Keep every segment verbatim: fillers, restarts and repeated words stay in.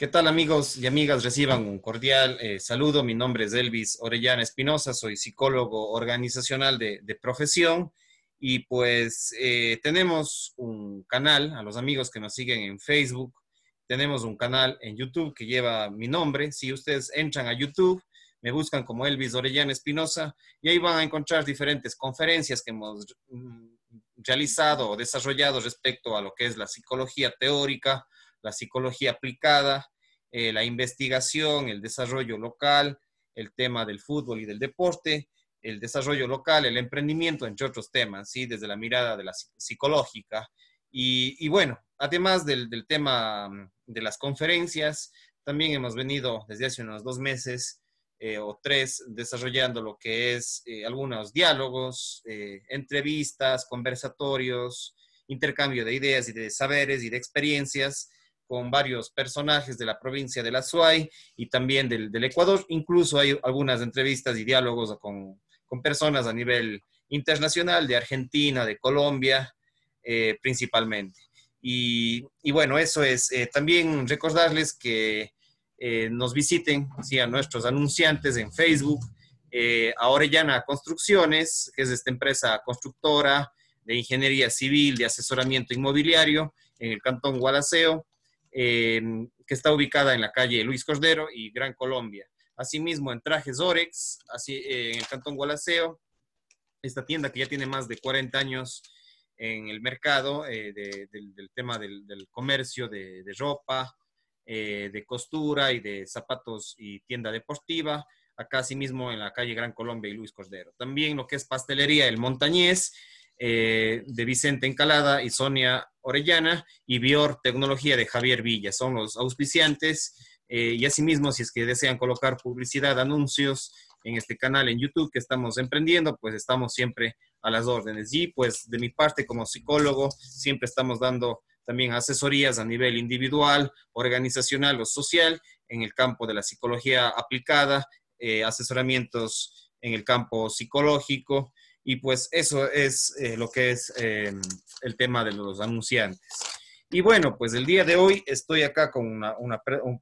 ¿Qué tal, amigos y amigas? Reciban un cordial eh, saludo. Mi nombre es Elvis Orellana Espinoza, soy psicólogo organizacional de, de profesión y pues eh, tenemos un canal, a los amigos que nos siguen en Facebook, tenemos un canal en YouTube que lleva mi nombre. Si ustedes entran a YouTube, me buscan como Elvis Orellana Espinoza y ahí van a encontrar diferentes conferencias que hemos realizado o desarrollado respecto a lo que es la psicología teórica, la psicología aplicada, eh, la investigación, el desarrollo local, el tema del fútbol y del deporte, el desarrollo local, el emprendimiento, entre otros temas, ¿sí? Desde la mirada de la psicológica. Y, y bueno, además del, del tema de las conferencias, también hemos venido desde hace unos dos meses eh, o tres desarrollando lo que es eh, algunos diálogos, eh, entrevistas, conversatorios, intercambio de ideas y de saberes y de experiencias con varios personajes de la provincia del Azuay y también del, del Ecuador. Incluso hay algunas entrevistas y diálogos con, con personas a nivel internacional, de Argentina, de Colombia, eh, principalmente. Y, y bueno, eso es. Eh, también recordarles que eh, nos visiten, sí, a nuestros anunciantes en Facebook, eh, a Orellana Construcciones, que es esta empresa constructora de ingeniería civil, de asesoramiento inmobiliario en el cantón Gualaceo, Eh, que está ubicada en la calle Luis Cordero y Gran Colombia. Asimismo, en Trajes OREX, así, eh, en el cantón Gualaceo, esta tienda que ya tiene más de cuarenta años en el mercado, eh, de, del, del tema del, del comercio de, de ropa, eh, de costura y de zapatos y tienda deportiva, acá asimismo en la calle Gran Colombia y Luis Cordero. También lo que es pastelería El Montañés, Eh, de Vicente Encalada y Sonia Orellana, y Bior Tecnología de Javier Villa, son los auspiciantes, eh, y asimismo, si es que desean colocar publicidad, anuncios en este canal en YouTube que estamos emprendiendo, pues estamos siempre a las órdenes. Y pues de mi parte como psicólogo siempre estamos dando también asesorías a nivel individual, organizacional o social en el campo de la psicología aplicada, eh, asesoramientos en el campo psicológico. Y pues eso es eh, lo que es eh, el tema de los anunciantes. Y bueno, pues el día de hoy estoy acá con una, una,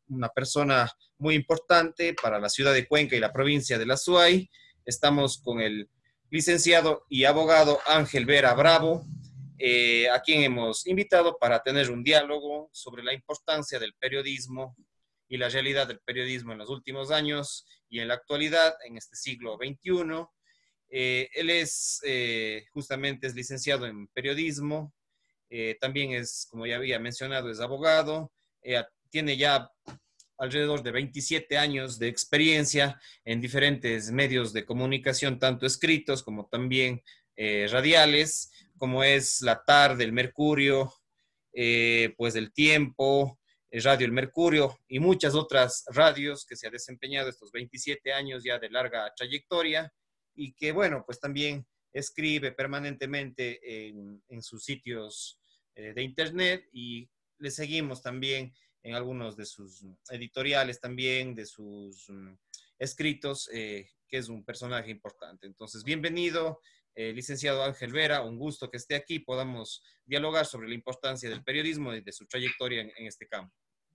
una persona muy importante para la ciudad de Cuenca y la provincia de la Azuay. Estamos con el licenciado y abogado Ángel Vera Bravo, eh, a quien hemos invitado para tener un diálogo sobre la importancia del periodismo y la realidad del periodismo en los últimos años y en la actualidad, en este siglo veintiuno. Eh, él es, eh, justamente es licenciado en periodismo, eh, también es, como ya había mencionado, es abogado, eh, tiene ya alrededor de veintisiete años de experiencia en diferentes medios de comunicación, tanto escritos como también eh, radiales, como es La Tarde, El Mercurio, eh, pues El Tiempo, Radio El Mercurio y muchas otras radios que se ha desempeñado estos veintisiete años ya de larga trayectoria. Y que, bueno, pues también escribe permanentemente en, en sus sitios de internet y le seguimos también en algunos de sus editoriales también, de sus escritos, eh, que es un personaje importante. Entonces, bienvenido, eh, licenciado Ángel Vera, un gusto que esté aquí, podamos dialogar sobre la importancia del periodismo y de su trayectoria en, en este campo.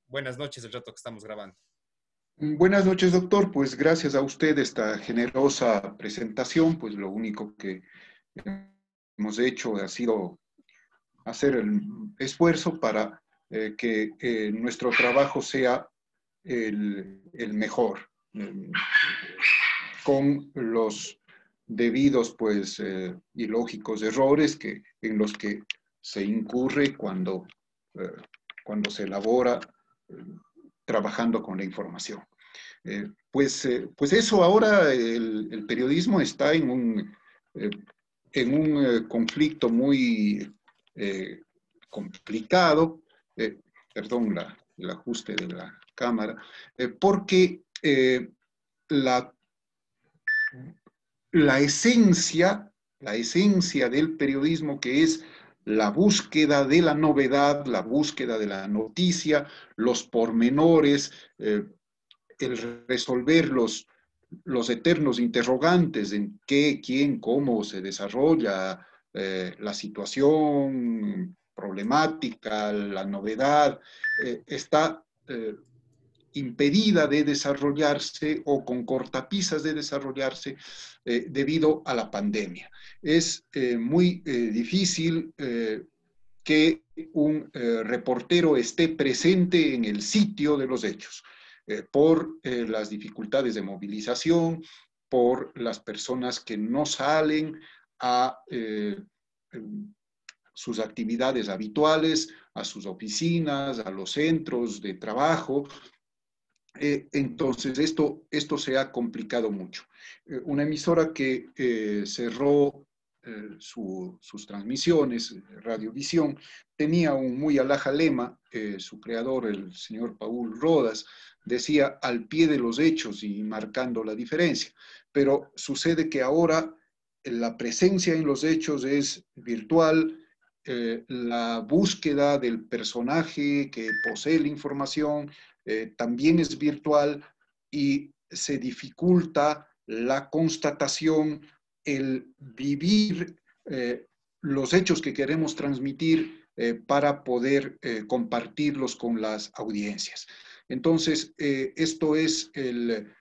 Buenas noches, el rato que estamos grabando. Buenas noches, doctor. Pues gracias a usted esta generosa presentación. Pues lo único que hemos hecho ha sido hacer el esfuerzo para eh, que eh, nuestro trabajo sea el, el mejor, eh, con los debidos pues, eh, y lógicos errores que, en los que se incurre cuando, eh, cuando se elabora eh, trabajando con la información. Eh, pues, eh, pues eso, ahora el, el periodismo está en un, eh, en un eh, conflicto muy eh, complicado, eh, perdón la, el ajuste de la cámara, eh, porque eh, la, la, esencia, la esencia del periodismo, que es la búsqueda de la novedad, la búsqueda de la noticia, los pormenores, eh, el resolver los, los eternos interrogantes en qué, quién, cómo se desarrolla eh, la situación problemática, la novedad, eh, está eh, impedida de desarrollarse o con cortapisas de desarrollarse eh, debido a la pandemia. Es eh, muy eh, difícil eh, que un eh, reportero esté presente en el sitio de los hechos eh, por eh, las dificultades de movilización, por las personas que no salen a eh, sus actividades habituales, a sus oficinas, a los centros de trabajo. Eh, entonces, esto, esto se ha complicado mucho. Eh, una emisora que eh, cerró eh, su, sus transmisiones, Radio Visión, tenía un muy alhaja lema, eh, su creador, el señor Paul Rodas, decía al pie de los hechos y marcando la diferencia. Pero sucede que ahora la presencia en los hechos es virtual. Eh, la búsqueda del personaje que posee la información eh, también es virtual y se dificulta la constatación, el vivir eh, los hechos que queremos transmitir eh, para poder eh, compartirlos con las audiencias. Entonces, eh, esto es el...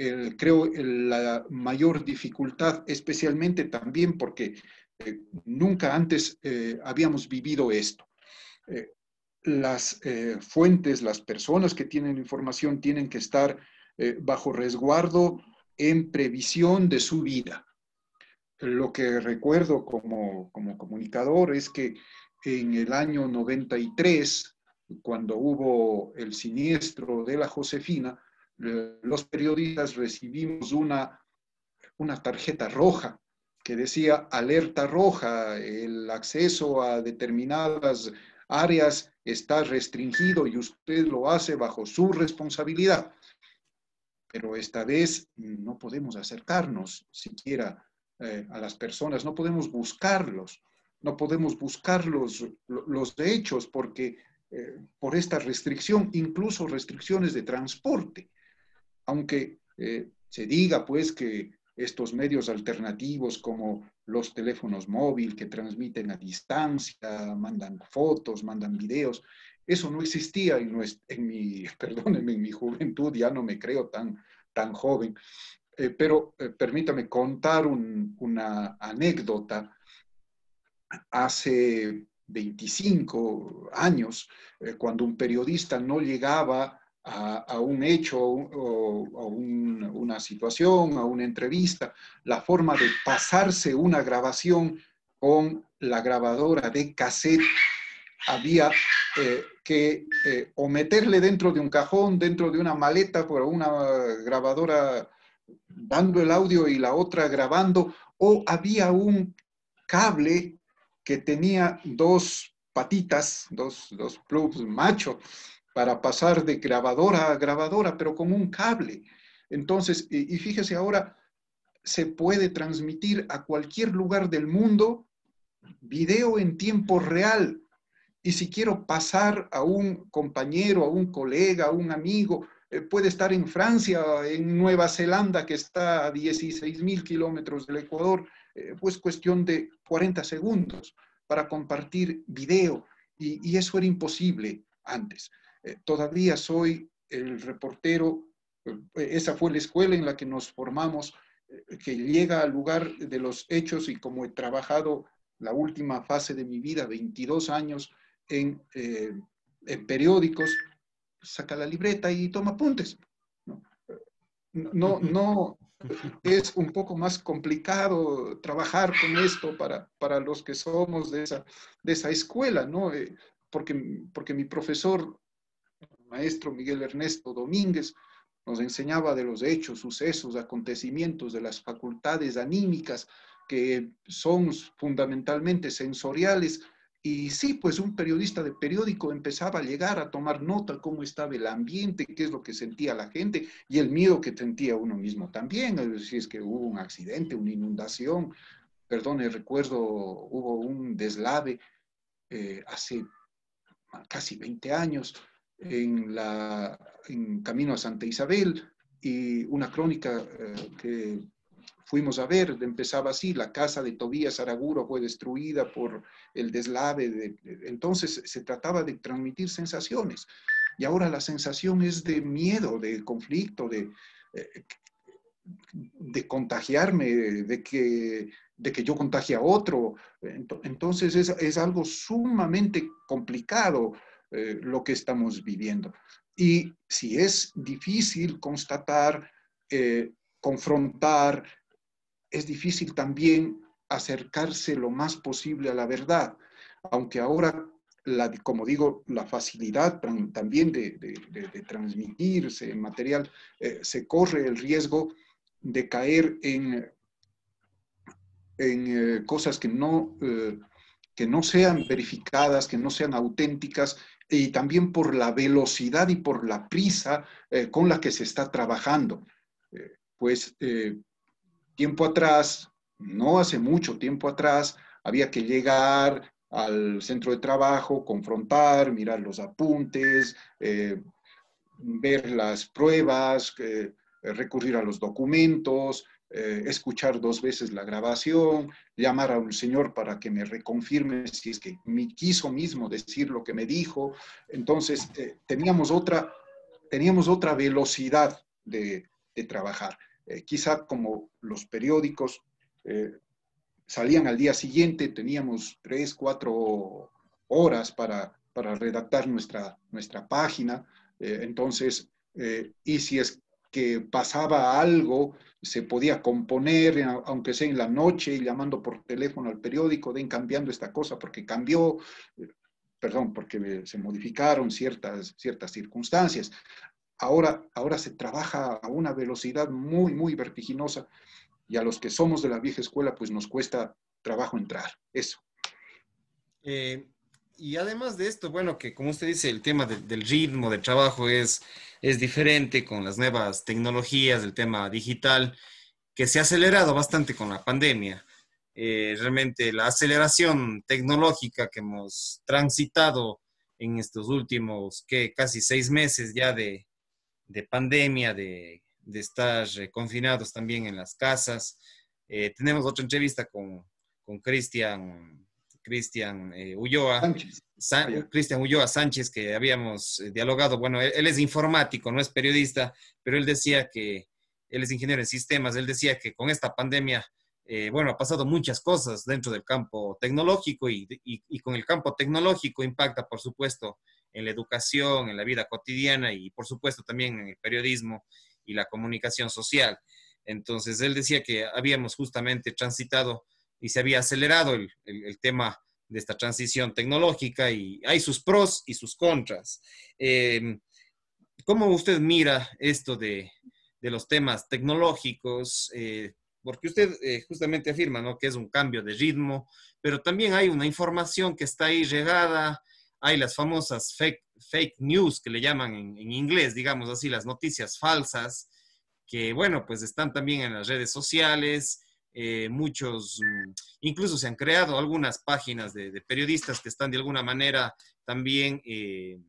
El, creo el, la mayor dificultad, especialmente también porque eh, nunca antes eh, habíamos vivido esto. Eh, las eh, fuentes, las personas que tienen información tienen que estar eh, bajo resguardo en previsión de su vida. Lo que recuerdo como, como comunicador es que en el año noventa y tres, cuando hubo el siniestro de la Josefina, los periodistas recibimos una, una tarjeta roja que decía alerta roja, el acceso a determinadas áreas está restringido y usted lo hace bajo su responsabilidad. Pero esta vez no podemos acercarnos siquiera eh, a las personas, no podemos buscarlos, no podemos buscar los, los hechos porque, eh, por esta restricción, incluso restricciones de transporte. Aunque eh, se diga pues que estos medios alternativos como los teléfonos móviles que transmiten a distancia, mandan fotos, mandan videos, eso no existía en, nuestra, en mi, perdónenme, en mi juventud, ya no me creo tan, tan joven, eh, pero eh, permítame contar un, una anécdota. Hace veinticinco años, eh, cuando un periodista no llegaba A, a un hecho o a un, una situación, a una entrevista, la forma de pasarse una grabación con la grabadora de cassette había eh, que eh, o meterle dentro de un cajón, dentro de una maleta, por una grabadora dando el audio y la otra grabando, o había un cable que tenía dos patitas, dos, dos plugs macho, para pasar de grabadora a grabadora, pero con un cable. Entonces, y, y fíjese ahora, se puede transmitir a cualquier lugar del mundo video en tiempo real. Y si quiero pasar a un compañero, a un colega, a un amigo, eh, puede estar en Francia, en Nueva Zelanda, que está a dieciséis mil kilómetros del Ecuador, eh, pues cuestión de cuarenta segundos para compartir video. Y, y eso era imposible antes. Eh, todavía soy el reportero, eh, esa fue la escuela en la que nos formamos, eh, que llega al lugar de los hechos, y como he trabajado la última fase de mi vida, veintidós años, en, eh, en periódicos, saca la libreta y toma apuntes. No, no, no es un poco más complicado trabajar con esto para, para los que somos de esa, de esa escuela, ¿no? Eh, porque, porque mi profesor, maestro Miguel Ernesto Domínguez, nos enseñaba de los hechos, sucesos, acontecimientos, de las facultades anímicas que son fundamentalmente sensoriales. Y sí, pues un periodista de periódico empezaba a llegar a tomar nota cómo estaba el ambiente, qué es lo que sentía la gente y el miedo que sentía uno mismo también. Si es que hubo un accidente, una inundación, perdone, recuerdo, hubo un deslave eh, hace casi veinte años, en, la, en Camino a Santa Isabel, y una crónica eh, que fuimos a ver empezaba así: la casa de Tobía Saraguro fue destruida por el deslave. De, de, entonces se trataba de transmitir sensaciones. Y ahora la sensación es de miedo, de conflicto, de, de contagiarme, de que, de que yo contagie a otro. Entonces es, es algo sumamente complicado eh, lo que estamos viviendo. Y si es difícil constatar, eh, confrontar, es difícil también acercarse lo más posible a la verdad. Aunque ahora, la, como digo, la facilidad también de, de, de, de transmitirse en material, eh, se corre el riesgo de caer en, en eh, cosas que no, eh, que no sean verificadas, que no sean auténticas, y también por la velocidad y por la prisa eh, con la que se está trabajando. Eh, pues eh, tiempo atrás, no hace mucho tiempo atrás, había que llegar al centro de trabajo, confrontar, mirar los apuntes, eh, ver las pruebas, eh, recurrir a los documentos, eh, escuchar dos veces la grabación, llamar a un señor para que me reconfirme si es que me quiso mismo decir lo que me dijo. Entonces, eh, teníamos, otra, teníamos otra velocidad de, de trabajar. Eh, quizá como los periódicos eh, salían al día siguiente, teníamos tres, cuatro horas para, para redactar nuestra, nuestra página. Eh, entonces, eh, y si es que pasaba algo, se podía componer, aunque sea en la noche, llamando por teléfono al periódico, den cambiando esta cosa porque cambió, eh, perdón, porque se modificaron ciertas, ciertas circunstancias. Ahora, ahora se trabaja a una velocidad muy, muy vertiginosa. Y a los que somos de la vieja escuela, pues nos cuesta trabajo entrar. Eso. Eh, y además de esto, bueno, que como usted dice, el tema de, del ritmo de trabajo es, es diferente con las nuevas tecnologías, el tema digital, que se ha acelerado bastante con la pandemia. Eh, realmente la aceleración tecnológica que hemos transitado en estos últimos, ¿qué? Casi seis meses ya de, de pandemia, de... de estar confinados también en las casas. Eh, tenemos otra entrevista con, con Cristian Cristian eh, Ulloa Sánchez. San, Cristian Ulloa Sánchez, que habíamos eh, dialogado. Bueno, él, él es informático, no es periodista, pero él decía que, él es ingeniero en sistemas, él decía que con esta pandemia, eh, bueno, ha pasado muchas cosas dentro del campo tecnológico y, y, y con el campo tecnológico impacta, por supuesto, en la educación, en la vida cotidiana y, por supuesto, también en el periodismo y la comunicación social. Entonces, él decía que habíamos justamente transitado y se había acelerado el, el, el tema de esta transición tecnológica y hay sus pros y sus contras. Eh, ¿Cómo usted mira esto de, de los temas tecnológicos? Eh, porque usted eh, justamente afirma, ¿no?, que es un cambio de ritmo, pero también hay una información que está ahí regada, hay las famosas fake, fake news que le llaman en, en inglés, digamos así, las noticias falsas, que bueno, pues están también en las redes sociales, eh, muchos, incluso se han creado algunas páginas de, de periodistas que están de alguna manera también eh,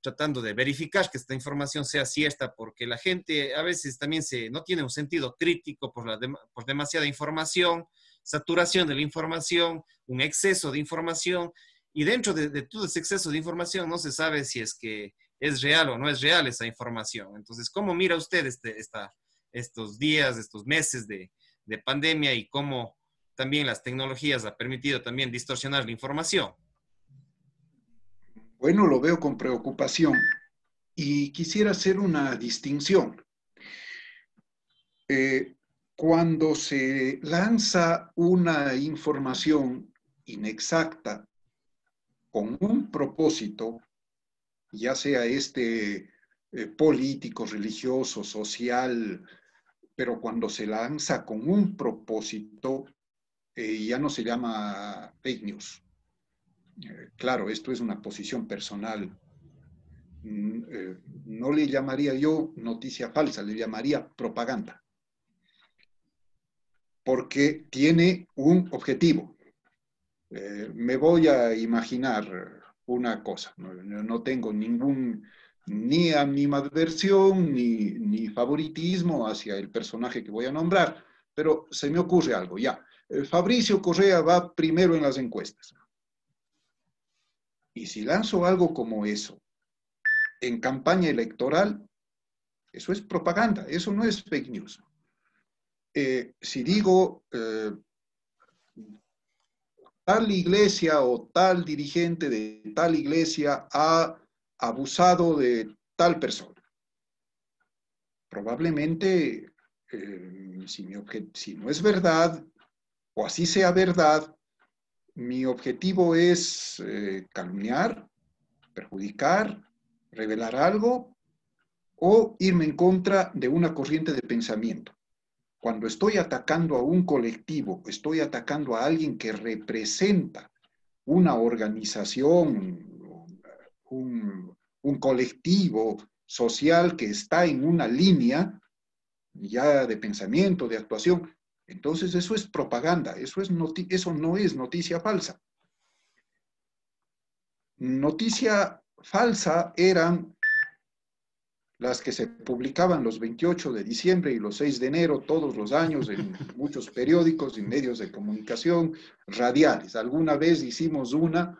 tratando de verificar que esta información sea cierta, porque la gente a veces también se, no tiene un sentido crítico por, la de, por demasiada información, saturación de la información, un exceso de información. Y dentro de, de todo ese exceso de información no se sabe si es que es real o no es real esa información. Entonces, ¿cómo mira usted este, esta, estos días, estos meses de, de pandemia y cómo también las tecnologías han permitido también distorsionar la información? Bueno, lo veo con preocupación y quisiera hacer una distinción. Eh, cuando se lanza una información inexacta, con un propósito, ya sea este eh, político, religioso, social, pero cuando se lanza con un propósito, eh, ya no se llama fake news. Eh, claro, esto es una posición personal. Mm, eh, no le llamaría yo noticia falsa, le llamaría propaganda. Porque tiene un objetivo. Eh, me voy a imaginar una cosa, no, no tengo ningún, ni animadversión, ni, ni favoritismo hacia el personaje que voy a nombrar, pero se me ocurre algo, ya. Eh, Fabricio Correa va primero en las encuestas. Y si lanzo algo como eso, en campaña electoral, eso es propaganda, eso no es fake news. Eh, si digo eh, tal iglesia o tal dirigente de tal iglesia ha abusado de tal persona, probablemente eh, si, mi si no es verdad o así sea verdad, mi objetivo es eh, calumniar, perjudicar, revelar algo o irme en contra de una corriente de pensamiento. Cuando estoy atacando a un colectivo, estoy atacando a alguien que representa una organización, un, un colectivo social que está en una línea ya de pensamiento, de actuación. Entonces eso es propaganda, eso, es eso no es noticia falsa. Noticia falsa eran las que se publicaban los veintiocho de diciembre y los seis de enero todos los años en muchos periódicos y medios de comunicación radiales. Alguna vez hicimos una,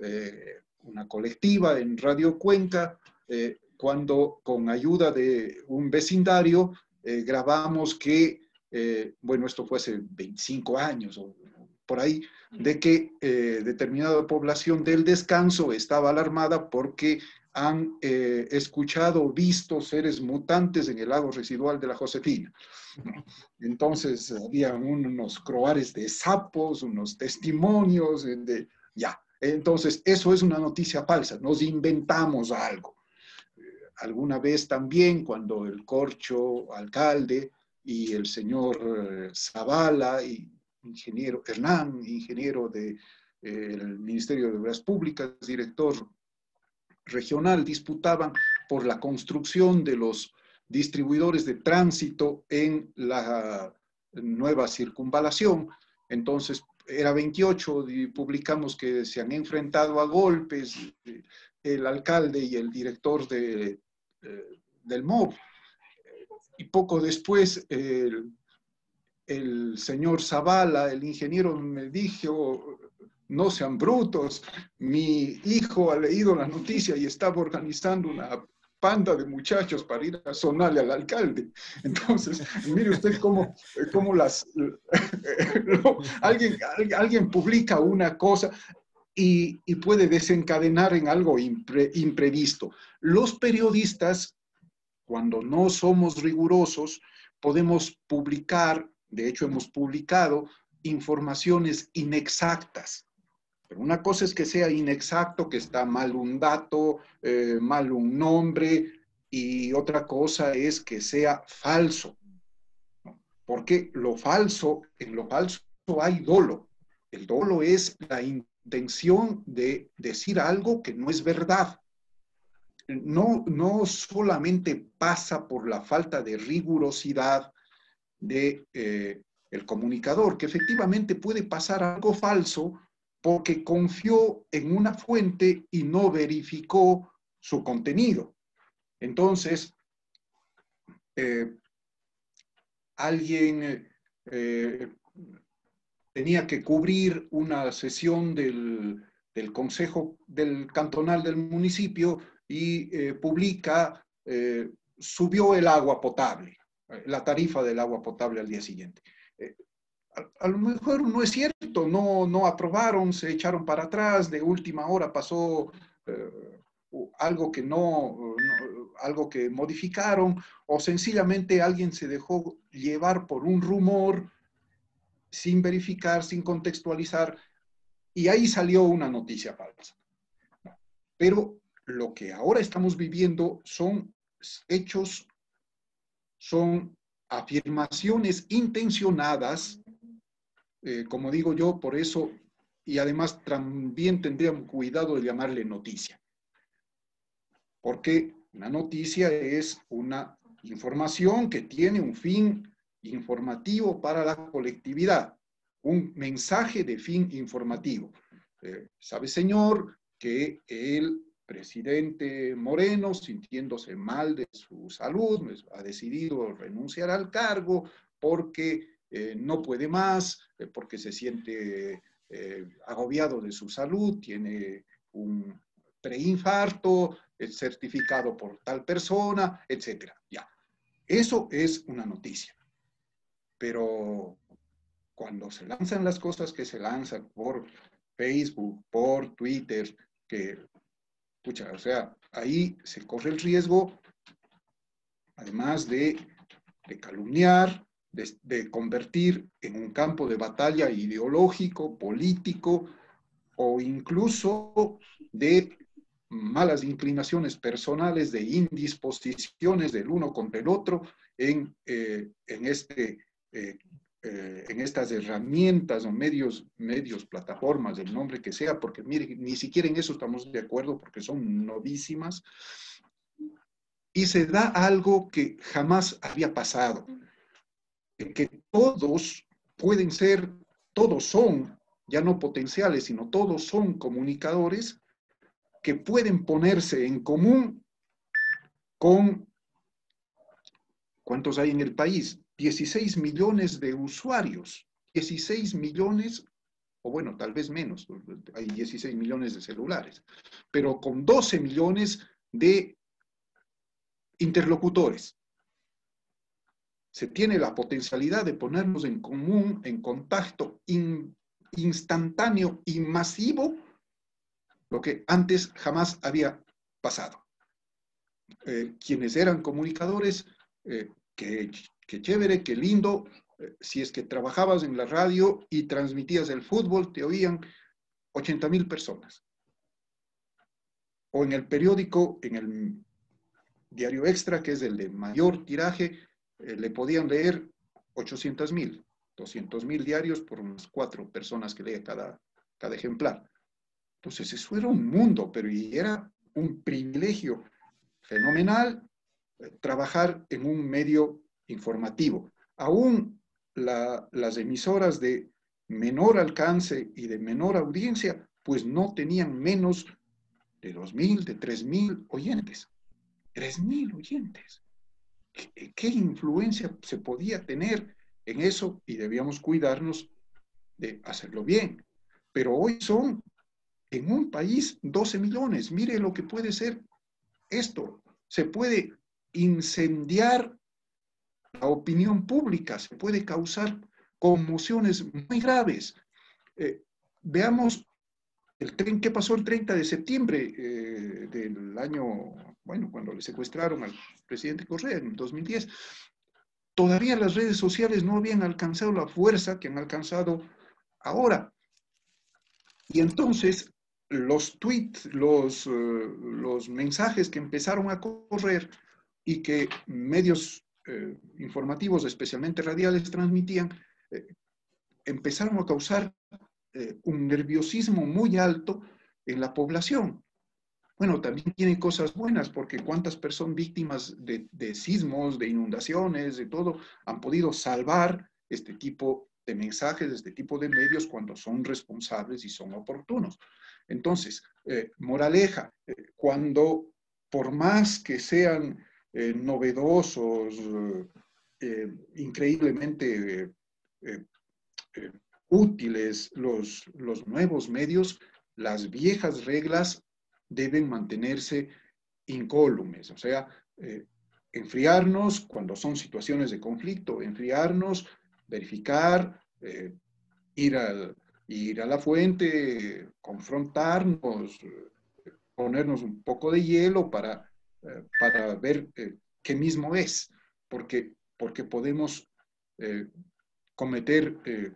eh, una colectiva en Radio Cuenca, eh, cuando con ayuda de un vecindario eh, grabamos que, eh, bueno, esto fue hace veinticinco años o por ahí, de que eh, determinada población del Descanso estaba alarmada porque han eh, escuchado o visto seres mutantes en el lago residual de la Josefina. Entonces había unos croares de sapos, unos testimonios, de, ya. Entonces eso es una noticia falsa, nos inventamos algo. Eh, alguna vez también cuando el Corcho, alcalde, y el señor eh, Zavala, y ingeniero Hernán, ingeniero del de, eh, Ministerio de Obras Públicas, director regional, disputaban por la construcción de los distribuidores de tránsito en la nueva circunvalación. Entonces, era veintiocho, y publicamos que se han enfrentado a golpes el alcalde y el director de, eh, del M O B. Y poco después, el, el señor Zavala, el ingeniero, me dijo: no sean brutos, mi hijo ha leído la noticia y estaba organizando una panda de muchachos para ir a sonarle al alcalde. Entonces, mire usted cómo, cómo las... alguien, alguien publica una cosa y, y puede desencadenar en algo impre, imprevisto. Los periodistas, cuando no somos rigurosos, podemos publicar, de hecho hemos publicado, informaciones inexactas. Pero una cosa es que sea inexacto, que está mal un dato, eh, mal un nombre, y otra cosa es que sea falso, ¿no? Porque lo falso, en lo falso hay dolo. El dolo es la intención de decir algo que no es verdad. No, no solamente pasa por la falta de rigurosidad de, eh, el comunicador, que efectivamente puede pasar algo falso, porque confió en una fuente y no verificó su contenido. Entonces, eh, alguien eh, tenía que cubrir una sesión del, del Consejo del Cantonal del municipio y eh, publica, eh, subió el agua potable, la tarifa del agua potable al día siguiente. Eh, A, a lo mejor no es cierto, no, no aprobaron, se echaron para atrás, de última hora pasó eh, algo que no, no, algo que modificaron, o sencillamente alguien se dejó llevar por un rumor sin verificar, sin contextualizar, y ahí salió una noticia falsa. Pero lo que ahora estamos viviendo son hechos, son afirmaciones intencionadas. Eh, como digo yo, por eso, y además también tendríamos cuidado de llamarle noticia. Porque una noticia es una información que tiene un fin informativo para la colectividad, un mensaje de fin informativo. Eh, sabe, señor, que el presidente Moreno, sintiéndose mal de su salud, ha decidido renunciar al cargo porque... Eh, no puede más, eh, porque se siente eh, agobiado de su salud, tiene un, preinfarto, el certificado por tal persona, etcétera. Ya. Eso es una noticia. Pero cuando se lanzan las cosas que se lanzan por Facebook, por Twitter, que, pucha, o sea, ahí se corre el riesgo, además de, de calumniar, de, de convertir en un campo de batalla ideológico, político, o incluso de malas inclinaciones personales, de indisposiciones del uno contra el otro en, eh, en, este, eh, eh, en estas herramientas o medios, medios, plataformas, del nombre que sea, porque mire, ni siquiera en eso estamos de acuerdo porque son novísimas. Y se da algo que jamás había pasado, en que todos pueden ser, todos son, ya no potenciales, sino todos son comunicadores que pueden ponerse en común con, ¿cuántos hay en el país? dieciséis millones de usuarios, dieciséis millones, o bueno, tal vez menos, hay dieciséis millones de celulares, pero con doce millones de interlocutores. Se tiene la potencialidad de ponernos en común, en contacto in, instantáneo y masivo, lo que antes jamás había pasado. Eh, quienes eran comunicadores, eh, qué, qué chévere, qué lindo, eh, si es que trabajabas en la radio y transmitías el fútbol, te oían ochenta mil personas. O en el periódico, en el diario Extra, que es el de mayor tiraje, eh, le podían leer ochocientos mil, doscientos mil diarios por unas cuatro personas que lee cada, cada ejemplar. Entonces, eso era un mundo, pero y era un privilegio fenomenal eh, trabajar en un medio informativo. Aún la, las emisoras de menor alcance y de menor audiencia, pues no tenían menos de dos mil, de tres mil oyentes. tres mil oyentes. ¿Qué, qué influencia se podía tener en eso? Y debíamos cuidarnos de hacerlo bien. Pero hoy son... en un país, doce millones. Mire lo que puede ser esto. Se puede incendiar la opinión pública, se puede causar conmociones muy graves. Eh, veamos el tren, qué pasó el treinta de septiembre eh, del año, bueno, cuando le secuestraron al presidente Correa en dos mil diez. Todavía las redes sociales no habían alcanzado la fuerza que han alcanzado ahora. Y entonces... los tweets, los, uh, los mensajes que empezaron a correr y que medios eh, informativos, especialmente radiales, transmitían, eh, empezaron a causar eh, un nerviosismo muy alto en la población. Bueno, también tiene cosas buenas, porque cuántas personas víctimas de, de sismos, de inundaciones, de todo, han podido salvar este tipo de mensajes, de este tipo de medios, cuando son responsables y son oportunos. Entonces, eh, moraleja, eh, cuando por más que sean eh, novedosos, eh, increíblemente eh, eh, eh, útiles los, los nuevos medios, las viejas reglas deben mantenerse incólumes. O sea, eh, enfriarnos cuando son situaciones de conflicto, enfriarnos, verificar, eh, ir al... ir a la fuente, confrontarnos, ponernos un poco de hielo para, para ver qué mismo es, porque, porque podemos eh, cometer eh,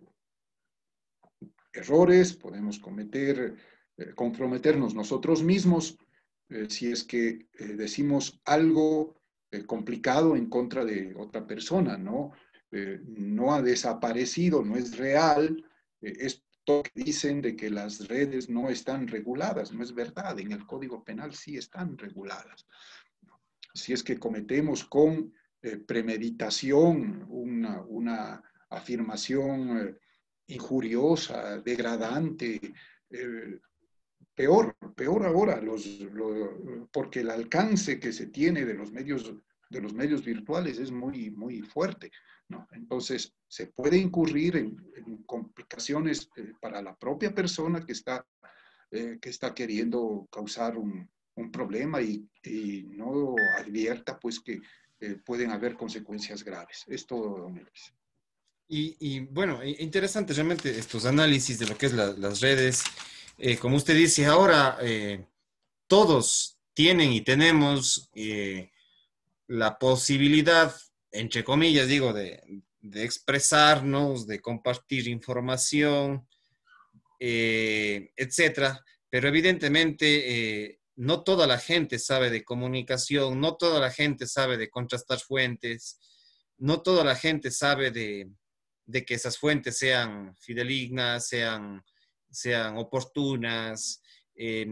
errores, podemos cometer, eh, comprometernos nosotros mismos eh, si es que eh, decimos algo eh, complicado en contra de otra persona, ¿no? Eh, no ha desaparecido, no es real, eh, es que dicen de que las redes no están reguladas. No es verdad. En el Código Penal sí están reguladas. Si es que cometemos con eh, premeditación una, una afirmación eh, injuriosa, degradante, eh, peor, peor ahora, los, los, porque el alcance que se tiene de los medios, de los medios virtuales es muy, muy fuerte. No, entonces, se puede incurrir en, en complicaciones eh, para la propia persona que está eh, que está queriendo causar un, un problema y, y no advierta pues que eh, pueden haber consecuencias graves. Es todo, don Elvis. Y, y bueno, interesante realmente estos análisis de lo que es la, las redes. Eh, como usted dice, ahora eh, todos tienen y tenemos eh, la posibilidad, entre comillas digo, de, de expresarnos, de compartir información, eh, etcétera. Pero evidentemente eh, no toda la gente sabe de comunicación, no toda la gente sabe de contrastar fuentes, no toda la gente sabe de... de que esas fuentes sean fidedignas, sean, sean oportunas. Eh,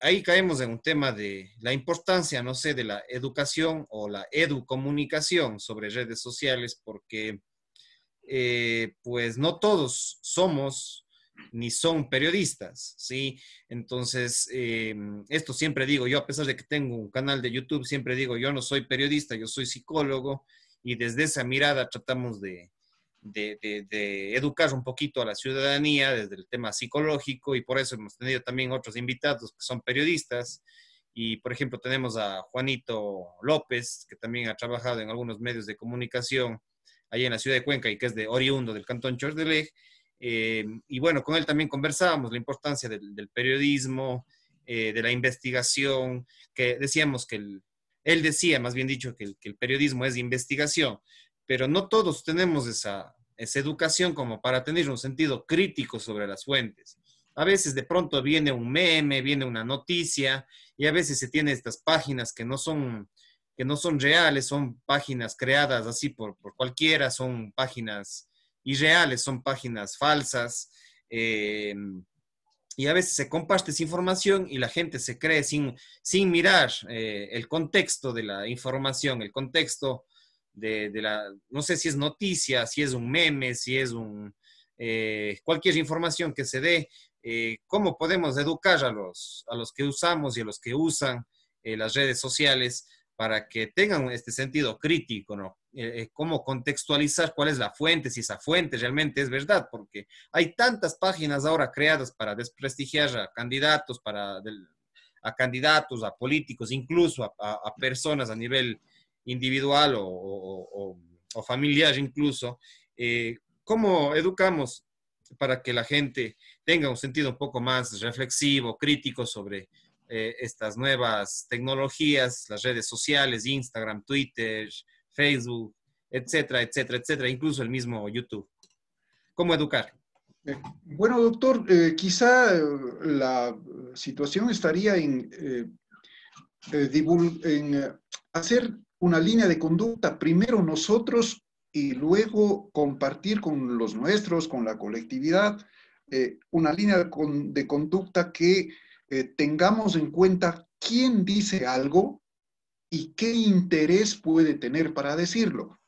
ahí caemos en un tema de la importancia, no sé, de la educación o la educomunicación sobre redes sociales, porque eh, pues no todos somos ni son periodistas, ¿sí? Entonces, eh, esto siempre digo, yo a pesar de que tengo un canal de YouTube, siempre digo, yo no soy periodista, yo soy psicólogo, y desde esa mirada tratamos de De, de, de educar un poquito a la ciudadanía desde el tema psicológico, y por eso hemos tenido también otros invitados que son periodistas, y por ejemplo tenemos a Juanito López, que también ha trabajado en algunos medios de comunicación allá en la ciudad de Cuenca y que es de oriundo del cantón Chordeleg, eh, y bueno, con él también conversábamos la importancia del, del periodismo, eh, de la investigación, que decíamos que el, él decía más bien dicho que el, que el periodismo es investigación, pero no todos tenemos esa, esa educación como para tener un sentido crítico sobre las fuentes. A veces de pronto viene un meme, viene una noticia, y a veces se tiene estas páginas que no son, que no son reales, son páginas creadas así por, por cualquiera, son páginas irreales, son páginas falsas, eh, y a veces se comparte esa información y la gente se cree sin, sin mirar eh, el contexto de la información, el contexto De, de la, no sé si es noticia, si es un meme, si es un, eh, cualquier información que se dé, eh, cómo podemos educar a los, a los que usamos y a los que usan eh, las redes sociales para que tengan este sentido crítico, ¿no? Eh, cómo contextualizar cuál es la fuente, si esa fuente realmente es verdad, porque hay tantas páginas ahora creadas para desprestigiar a candidatos, para del, a candidatos, a políticos, incluso a, a, a personas a nivel individual o, o, o familiar incluso, eh, ¿cómo educamos para que la gente tenga un sentido un poco más reflexivo, crítico sobre eh, estas nuevas tecnologías, las redes sociales, Instagram, Twitter, Facebook, etcétera, etcétera, etcétera, incluso el mismo YouTube? ¿Cómo educar? Bueno, doctor, eh, quizá la situación estaría en, eh, en hacer una línea de conducta, primero nosotros y luego compartir con los nuestros, con la colectividad, eh, una línea de, con, de conducta que eh, tengamos en cuenta quién dice algo y qué interés puede tener para decirlo.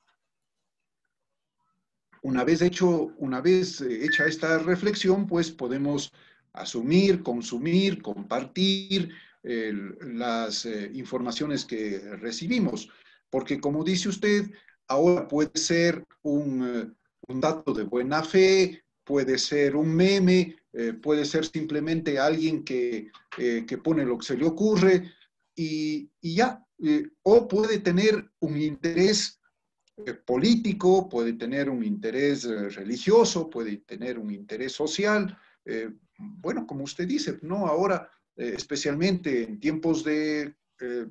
Una vez, hecho, una vez hecha esta reflexión, pues podemos asumir, consumir, compartir eh, las eh, informaciones que recibimos. Porque como dice usted, ahora puede ser un, un dato de buena fe, puede ser un meme, eh, puede ser simplemente alguien que, eh, que pone lo que se le ocurre y, y ya. Eh, o puede tener un interés eh, político, puede tener un interés eh, religioso, puede tener un interés social. Eh, bueno, como usted dice, ¿no? Ahora, eh, especialmente en tiempos de eh,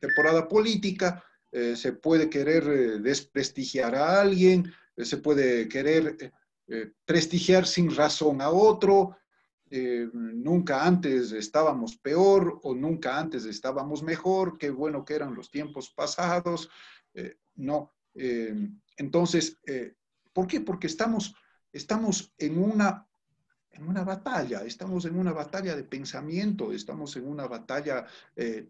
temporada política, Eh, se puede querer eh, desprestigiar a alguien, eh, se puede querer eh, eh, prestigiar sin razón a otro, eh, nunca antes estábamos peor o nunca antes estábamos mejor, qué bueno que eran los tiempos pasados, eh, no. Eh, entonces, eh, ¿por qué? Porque estamos, estamos en una, en una batalla, estamos en una batalla de pensamiento, estamos en una batalla eh,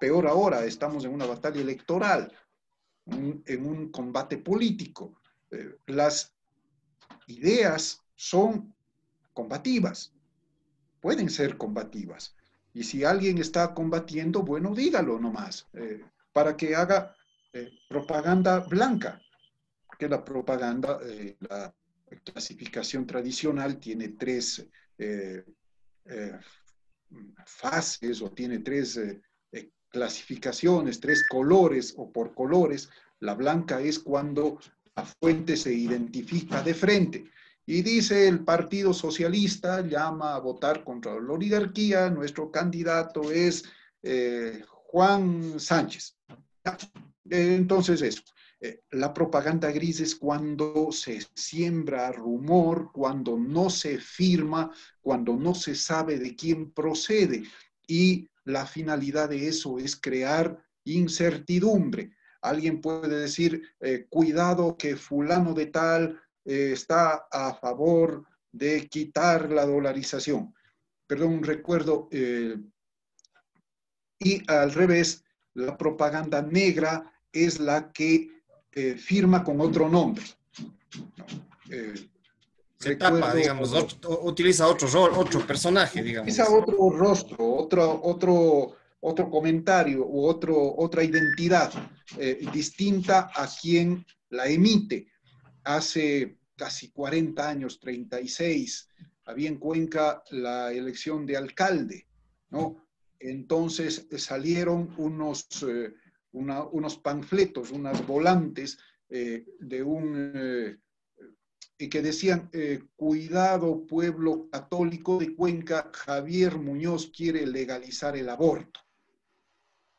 peor ahora, estamos en una batalla electoral, un, en un combate político. Eh, las ideas son combativas, pueden ser combativas. Y si alguien está combatiendo, bueno, dígalo nomás, eh, para que haga eh, propaganda blanca, que la propaganda, eh, la clasificación tradicional tiene tres eh, eh, fases, o tiene tres eh, eh, clasificaciones, tres colores o por colores. La blanca es cuando la fuente se identifica de frente. Y dice: el Partido Socialista llama a votar contra la oligarquía, nuestro candidato es eh, Juan Sánchez. Entonces eso. Eh, la propaganda gris es cuando se siembra rumor, cuando no se firma, cuando no se sabe de quién procede. Y la finalidad de eso es crear incertidumbre. Alguien puede decir, eh, cuidado que fulano de tal eh, está a favor de quitar la dolarización. Perdón, recuerdo. Eh, y al revés, la propaganda negra es la que eh, firma con otro nombre. No, eh, Se recuerdo, tapa, digamos, otro, utiliza otro rol, otro personaje, digamos. Utiliza otro rostro, otro, otro, otro comentario u otro, otra identidad eh, distinta a quien la emite. Hace casi cuarenta años, treinta y seis, había en Cuenca la elección de alcalde, ¿no? Entonces salieron unos, eh, una, unos panfletos, unas volantes eh, de un, eh, que decían, eh, cuidado pueblo católico de Cuenca, Javier Muñoz quiere legalizar el aborto.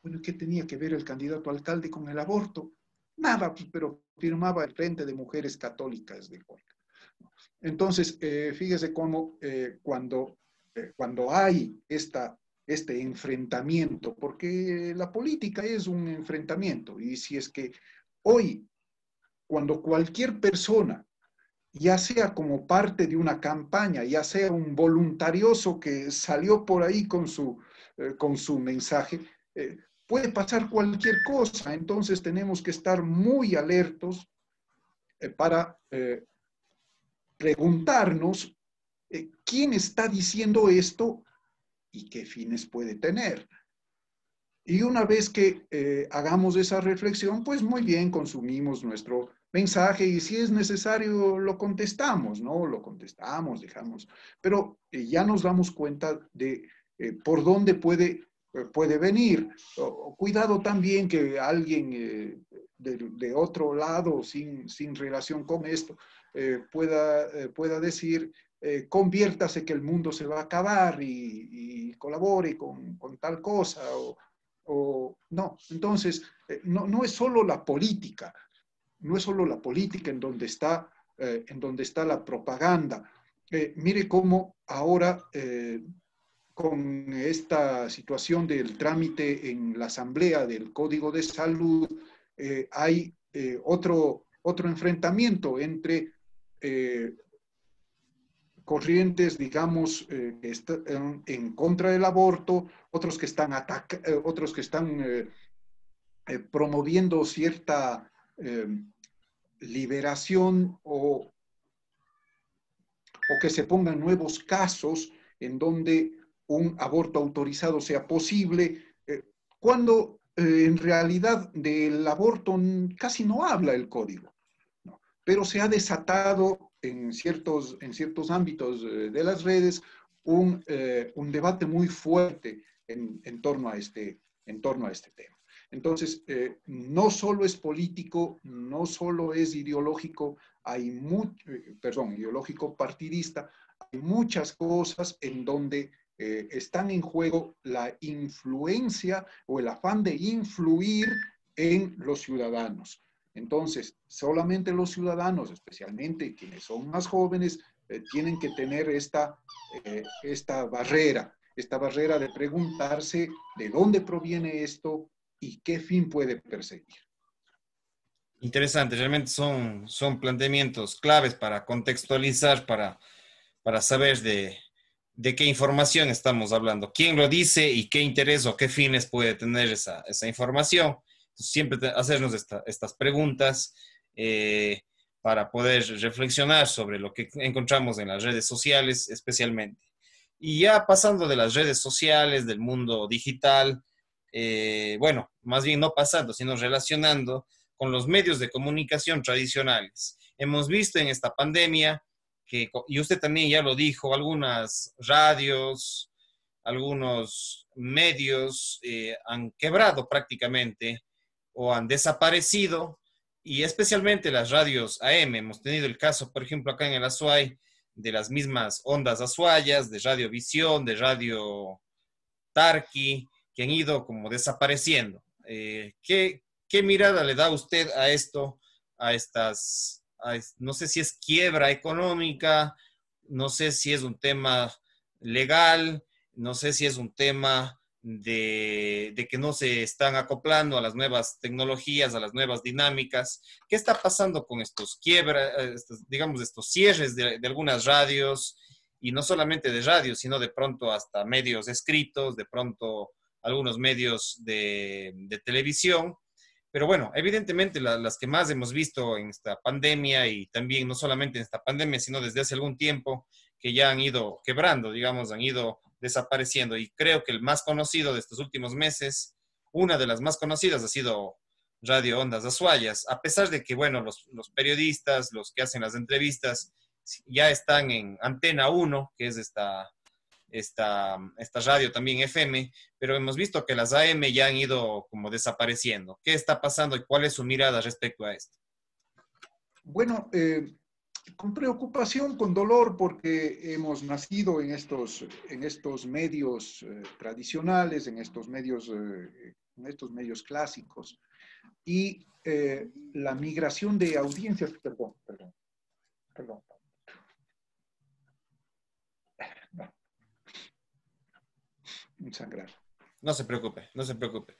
Bueno, ¿qué tenía que ver el candidato alcalde con el aborto? Nada, pero firmaba el Frente de Mujeres Católicas de Cuenca. Entonces, eh, fíjese cómo eh, cuando, eh, cuando hay esta... este enfrentamiento, porque la política es un enfrentamiento, y si es que hoy, cuando cualquier persona, ya sea como parte de una campaña, ya sea un voluntarioso que salió por ahí con su, eh, con su mensaje, eh, puede pasar cualquier cosa. Entonces tenemos que estar muy alertos eh, para eh, preguntarnos eh, quién está diciendo esto y qué fines puede tener. Y una vez que eh, hagamos esa reflexión, pues muy bien, consumimos nuestro mensaje y si es necesario lo contestamos, ¿no? Lo contestamos, dejamos. Pero eh, ya nos damos cuenta de eh, por dónde puede, eh, puede venir. O, cuidado también que alguien eh, de, de otro lado, sin, sin relación con esto, eh, pueda, eh, pueda decir... Eh, conviértase que el mundo se va a acabar y, y colabore con, con tal cosa, o, o no. Entonces, eh, no, no es solo la política, no es solo la política en donde está, eh, en donde está la propaganda. Eh, mire cómo ahora, eh, con esta situación del trámite en la Asamblea del Código de Salud, eh, hay eh, otro, otro enfrentamiento entre... Eh, corrientes, digamos, eh, que están en contra del aborto, otros que están, ataca, eh, otros que están eh, eh, promoviendo cierta eh, liberación o, o que se pongan nuevos casos en donde un aborto autorizado sea posible, eh, cuando eh, en realidad del aborto casi no habla el código, ¿no? Pero se ha desatado en ciertos, en ciertos ámbitos de las redes, un, eh, un debate muy fuerte en, en, torno a este, en torno a este tema. Entonces, eh, no solo es político, no solo es ideológico, hay mucho, perdón, ideológico partidista, hay muchas cosas en donde eh, están en juego la influencia o el afán de influir en los ciudadanos. Entonces, solamente los ciudadanos, especialmente quienes son más jóvenes, eh, tienen que tener esta, eh, esta barrera, esta barrera de preguntarse de dónde proviene esto y qué fin puede perseguir. Interesante, realmente son, son planteamientos claves para contextualizar, para, para saber de, de qué información estamos hablando, quién lo dice y qué interés o qué fines puede tener esa, esa información. Siempre hacernos esta, estas preguntas eh, para poder reflexionar sobre lo que encontramos en las redes sociales especialmente. Y ya pasando de las redes sociales, del mundo digital, eh, bueno, más bien no pasando, sino relacionando con los medios de comunicación tradicionales. Hemos visto en esta pandemia que, y usted también ya lo dijo, algunas radios, algunos medios eh, han quebrado prácticamente o han desaparecido, y especialmente las radios A M. Hemos tenido el caso, por ejemplo, acá en el Azuay, de las mismas Ondas Azuayas, de Radio Visión, de Radio Tarqui, que han ido como desapareciendo. Eh, ¿qué, ¿Qué mirada le da usted a esto, a estas, a, no sé si es quiebra económica, no sé si es un tema legal, no sé si es un tema de, de que no se están acoplando a las nuevas tecnologías, a las nuevas dinámicas? ¿Qué está pasando con estos quiebras, estos, digamos, estos cierres de, de algunas radios, y no solamente de radios, sino de pronto hasta medios escritos, de pronto algunos medios de, de televisión? Pero bueno, evidentemente la, las que más hemos visto en esta pandemia, y también no solamente en esta pandemia, sino desde hace algún tiempo, que ya han ido quebrando, digamos, han ido desapareciendo. Y creo que el más conocido de estos últimos meses, una de las más conocidas, ha sido Radio Ondas Azuayas, a pesar de que, bueno, los, los periodistas, los que hacen las entrevistas, ya están en Antena uno, que es esta, esta, esta radio también F M, pero hemos visto que las A M ya han ido como desapareciendo. ¿Qué está pasando y cuál es su mirada respecto a esto? Bueno, eh... con preocupación, con dolor, porque hemos nacido en estos, en estos medios eh, tradicionales, en estos medios, eh, en estos medios clásicos. Y eh, la migración de audiencias, perdón, perdón, perdón. Un sangrar. No se preocupe, no se preocupe.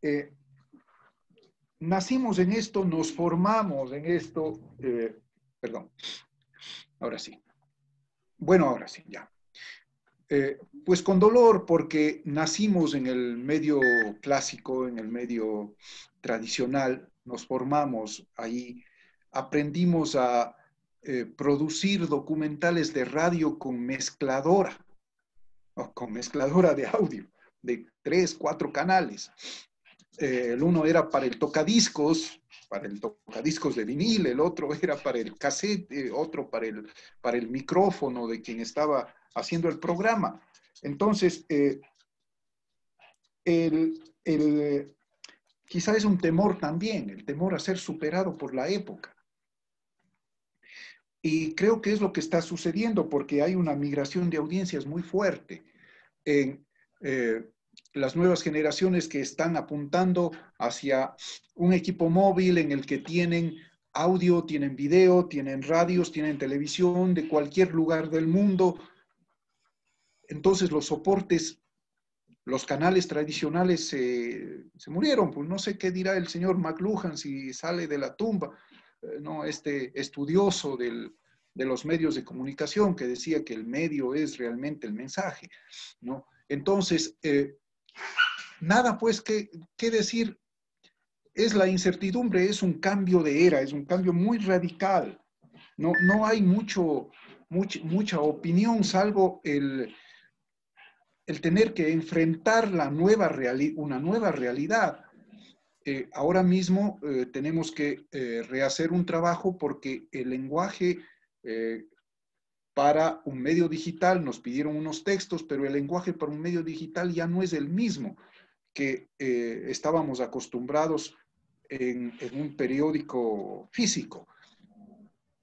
Eh, Nacimos en esto, nos formamos en esto, eh, perdón, ahora sí. Bueno, ahora sí, ya. Eh, pues con dolor, porque nacimos en el medio clásico, en el medio tradicional, nos formamos ahí, aprendimos a eh, producir documentales de radio con mezcladora, o con mezcladora de audio, de tres, cuatro canales. Eh, el uno era para el tocadiscos, para el tocadiscos de vinil, el otro era para el cassette, eh, otro para el, para el micrófono de quien estaba haciendo el programa. Entonces, eh, el, el, quizá es un temor también, el temor a ser superado por la época. Y creo que es lo que está sucediendo, porque hay una migración de audiencias muy fuerte en... Eh, las nuevas generaciones que están apuntando hacia un equipo móvil en el que tienen audio, tienen video, tienen radios, tienen televisión de cualquier lugar del mundo. Entonces los soportes, los canales tradicionales se, se murieron. Pues no sé qué dirá el señor McLuhan si sale de la tumba, ¿no? Este estudioso del, de los medios de comunicación que decía que el medio es realmente el mensaje, ¿no? Entonces, eh, nada pues que, que decir, es la incertidumbre, es un cambio de era, es un cambio muy radical. No, no hay mucho, much, mucha opinión, salvo el, el tener que enfrentar la nueva reali- una nueva realidad. Eh, ahora mismo eh, tenemos que eh, rehacer un trabajo, porque el lenguaje eh, para un medio digital nos pidieron unos textos, pero el lenguaje para un medio digital ya no es el mismo que eh, estábamos acostumbrados en, en un periódico físico,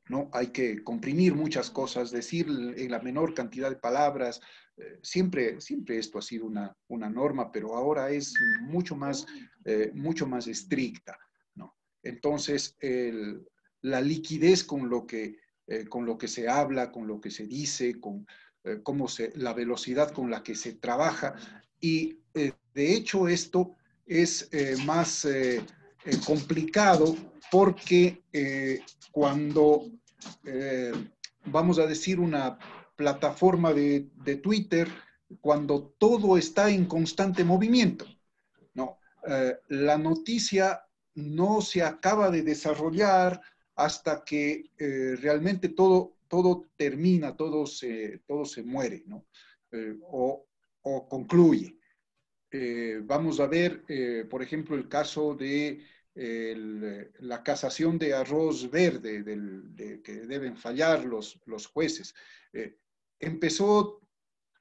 ¿no? Hay que comprimir muchas cosas, decir en la menor cantidad de palabras. Eh, siempre, siempre esto ha sido una, una norma, pero ahora es mucho más, eh, mucho más estricta, ¿no? Entonces, el, la liquidez con lo que Eh, con lo que se habla, con lo que se dice, con eh, cómo se, la velocidad con la que se trabaja. Y eh, de hecho esto es eh, más eh, eh, complicado, porque eh, cuando eh, vamos a decir una plataforma de, de Twitter, cuando todo está en constante movimiento, ¿no? Eh, la noticia no se acaba de desarrollar hasta que eh, realmente todo, todo termina, todo se, todo se muere, ¿no? Eh, o, o concluye. Eh, vamos a ver, eh, por ejemplo, el caso de el, la casación de arroz verde, del, de, que deben fallar los, los jueces. Eh, empezó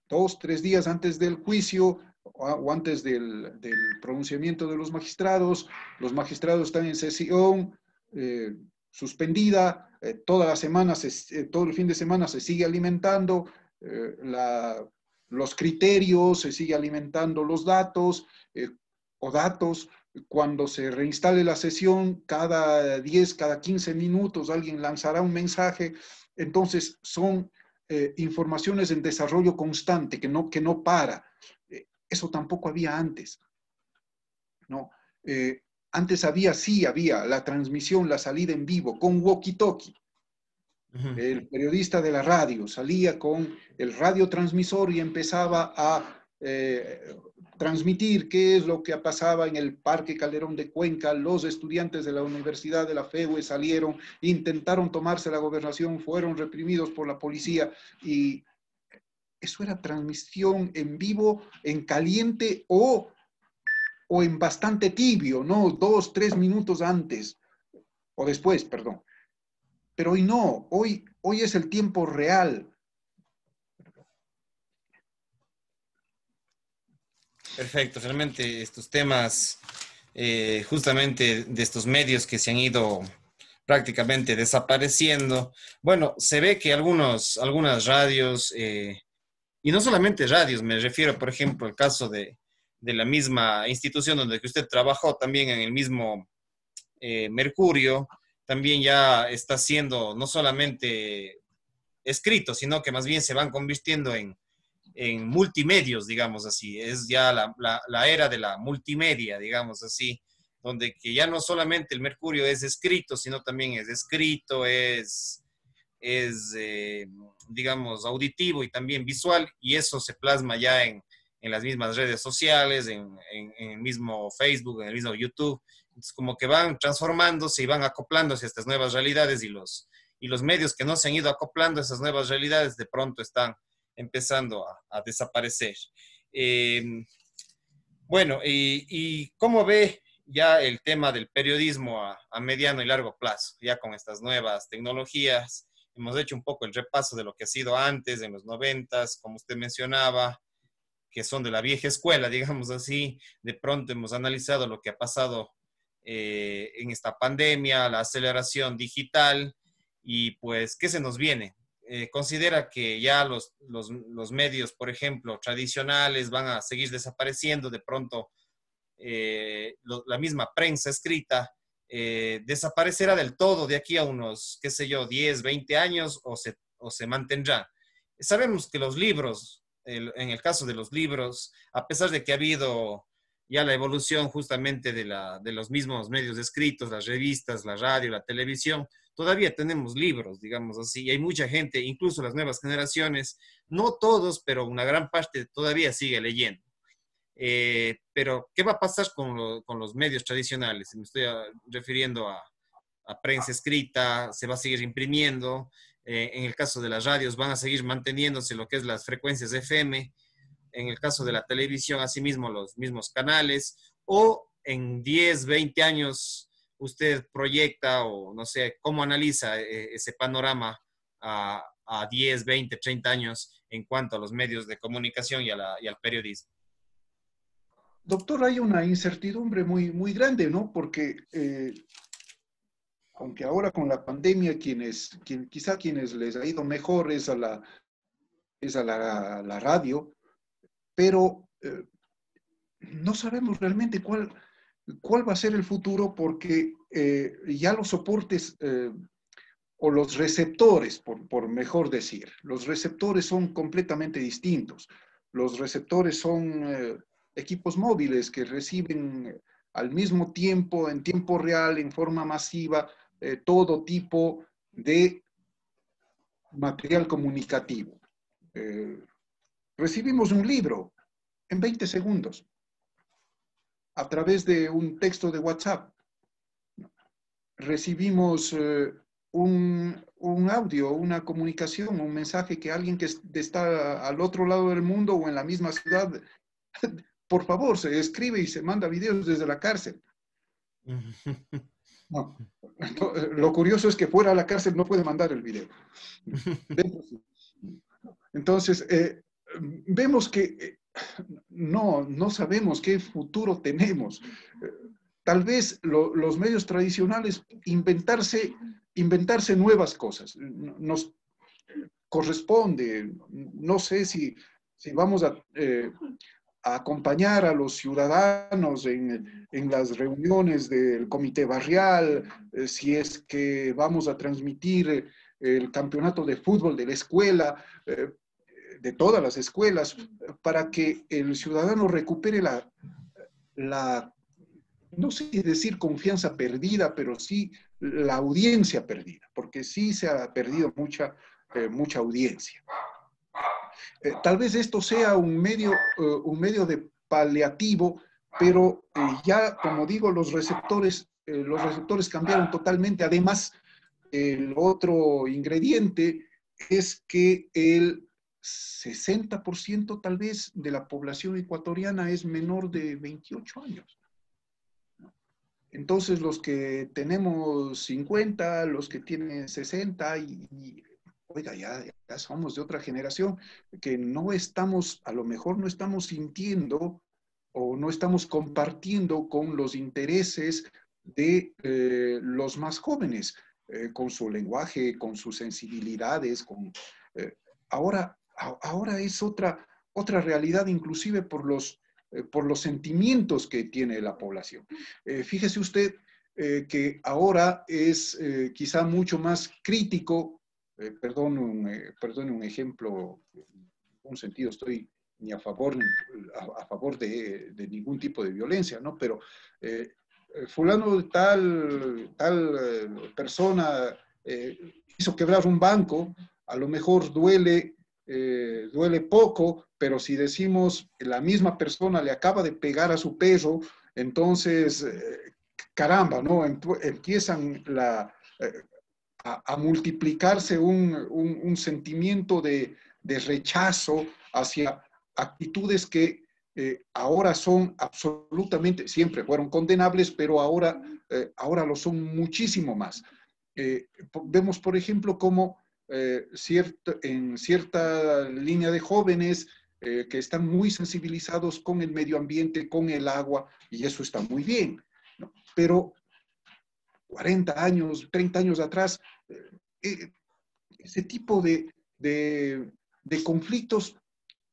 dos, tres días antes del juicio o, o antes del, del pronunciamiento de los magistrados. Los magistrados están en sesión eh, suspendida, eh, toda la semana, se, eh, todo el fin de semana se sigue alimentando eh, la, los criterios, se sigue alimentando los datos eh, o datos. Cuando se reinstale la sesión, cada diez, cada quince minutos alguien lanzará un mensaje. Entonces son eh, informaciones en desarrollo constante que no, que no para. Eh, eso tampoco había antes, ¿no? Eh, Antes había, sí, había la transmisión, la salida en vivo, con walkie-talkie. Uh-huh. El periodista de la radio salía con el radiotransmisor y empezaba a eh, transmitir qué es lo que pasaba en el Parque Calderón de Cuenca. Los estudiantes de la Universidad de la F E U E salieron, intentaron tomarse la gobernación, fueron reprimidos por la policía. Y eso era transmisión en vivo, en caliente o... o en bastante tibio, ¿no? Dos, tres minutos antes, o después, perdón. Pero hoy no, hoy, hoy es el tiempo real. Perfecto, realmente estos temas, eh, justamente de estos medios que se han ido prácticamente desapareciendo. Bueno, se ve que algunos, algunas radios, eh, y no solamente radios, me refiero, por ejemplo, al caso de de la misma institución donde que usted trabajó, también en el mismo eh, Mercurio, también ya está siendo no solamente escrito, sino que más bien se van convirtiendo en, en multimedios, digamos así. Es ya la, la, la era de la multimedia, digamos así, donde que ya no solamente el Mercurio es escrito, sino también es escrito, es, es eh, digamos, auditivo y también visual, y eso se plasma ya en en las mismas redes sociales, en, en, en el mismo Facebook, en el mismo YouTube. Entonces, como que van transformándose y van acoplándose a estas nuevas realidades, y los, y los medios que no se han ido acoplando a esas nuevas realidades, de pronto están empezando a, a desaparecer. Eh, bueno, y, y ¿cómo ve ya el tema del periodismo a, a mediano y largo plazo? Ya con estas nuevas tecnologías, hemos hecho un poco el repaso de lo que ha sido antes, en los noventas, como usted mencionaba, que son de la vieja escuela, digamos así. De pronto hemos analizado lo que ha pasado eh, en esta pandemia, la aceleración digital, y pues, ¿qué se nos viene? Eh, ¿Considera que ya los, los, los medios, por ejemplo, tradicionales van a seguir desapareciendo? De pronto, eh, lo, la misma prensa escrita eh, desaparecerá del todo de aquí a unos, qué sé yo, diez, veinte años, o se, o se mantendrá. Sabemos que los libros... El, en el caso de los libros, a pesar de que ha habido ya la evolución justamente de, la, de los mismos medios escritos, las revistas, la radio, la televisión, todavía tenemos libros, digamos así, y hay mucha gente, incluso las nuevas generaciones, no todos, pero una gran parte todavía sigue leyendo. Eh, pero, ¿qué va a pasar con, lo, con los medios tradicionales? Me estoy a, refiriendo a, a prensa escrita, se va a seguir imprimiendo. Eh, en el caso de las radios van a seguir manteniéndose lo que es las frecuencias F M, en el caso de la televisión, asimismo los mismos canales, o en diez, veinte años usted proyecta, o no sé, ¿cómo analiza eh, ese panorama a, a diez, veinte, treinta años en cuanto a los medios de comunicación y, a la, y al periodismo? Doctor, hay una incertidumbre muy, muy grande, ¿no? Porque... Eh... aunque ahora con la pandemia, quienes, quien, quizá quienes les ha ido mejor es a la, es a la, a la radio, pero eh, no sabemos realmente cuál, cuál va a ser el futuro, porque eh, ya los soportes eh, o los receptores, por, por mejor decir, los receptores son completamente distintos. Los receptores son eh, equipos móviles que reciben al mismo tiempo, en tiempo real, en forma masiva, Eh, todo tipo de material comunicativo. Eh, recibimos un libro en veinte segundos a través de un texto de WhatsApp. Recibimos eh, un, un audio, una comunicación, un mensaje que alguien que está al otro lado del mundo o en la misma ciudad, por favor, se escribe y se manda videos desde la cárcel. No. No, lo curioso es que fuera a la cárcel no puede mandar el video. Entonces, eh, vemos que eh, no, no sabemos qué futuro tenemos. Eh, tal vez lo, los medios tradicionales inventarse, inventarse nuevas cosas. Nos corresponde, no sé si, si vamos a... Eh, a acompañar a los ciudadanos en, en las reuniones del comité barrial, eh, si es que vamos a transmitir el campeonato de fútbol de la escuela, eh, de todas las escuelas, para que el ciudadano recupere la, la, no sé decir confianza perdida, pero sí la audiencia perdida, porque sí se ha perdido mucha, eh, mucha audiencia. Eh, tal vez esto sea un medio, eh, un medio de paliativo, pero eh, ya, como digo, los receptores, eh, los receptores cambiaron totalmente. Además, el otro ingrediente es que el sesenta por ciento tal vez de la población ecuatoriana es menor de veintiocho años. Entonces, los que tenemos cincuenta, los que tienen sesenta y... y oiga, ya, ya somos de otra generación que no estamos, a lo mejor no estamos sintiendo o no estamos compartiendo con los intereses de eh, los más jóvenes, eh, con su lenguaje, con sus sensibilidades. Con, eh, ahora, a, ahora es otra, otra realidad, inclusive por los, eh, por los sentimientos que tiene la población. Eh, fíjese usted eh, que ahora es eh, quizá mucho más crítico. Eh, perdón, un, eh, perdón un ejemplo, en ningún sentido estoy ni a favor, ni a, a favor de, de ningún tipo de violencia, ¿no? Pero eh, fulano de tal, tal eh, persona eh, hizo quebrar un banco, a lo mejor duele, eh, duele poco, pero si decimos la misma persona le acaba de pegar a su perro, entonces, eh, caramba, ¿no? Empiezan la... Eh, A, a multiplicarse un, un, un sentimiento de, de rechazo hacia actitudes que eh, ahora son absolutamente, siempre fueron condenables, pero ahora, eh, ahora lo son muchísimo más. Eh, vemos, por ejemplo, cómo eh, cierta, en cierta línea de jóvenes eh, que están muy sensibilizados con el medio ambiente, con el agua, y eso está muy bien, ¿no? Pero cuarenta años, treinta años atrás, eh, ese tipo de, de, de conflictos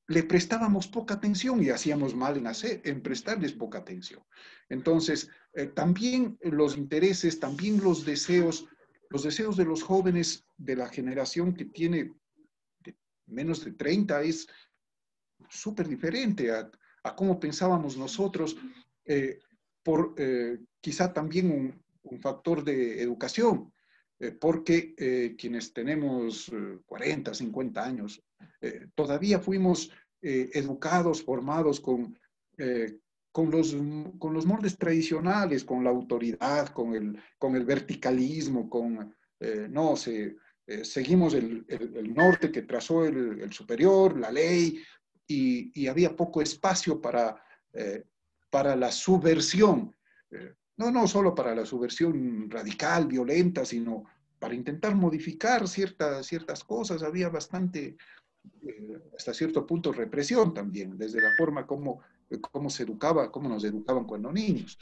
le prestábamos poca atención y hacíamos mal en, hacer, en prestarles poca atención. Entonces, eh, también los intereses, también los deseos, los deseos de los jóvenes de la generación que tiene de menos de treinta es súper diferente a, a cómo pensábamos nosotros, eh, por eh, quizá también un... un factor de educación, eh, porque eh, quienes tenemos eh, cuarenta, cincuenta años, eh, todavía fuimos eh, educados, formados con, eh, con, los, con los moldes tradicionales, con la autoridad, con el, con el verticalismo, con, eh, no sé, eh, seguimos el, el, el norte que trazó el, el superior, la ley, y, y había poco espacio para, eh, para la subversión. Eh, No, no solo para la subversión radical, violenta, sino para intentar modificar cierta, ciertas cosas. Había bastante, eh, hasta cierto punto, represión también, desde la forma como, como se educaba, cómo nos educaban cuando niños.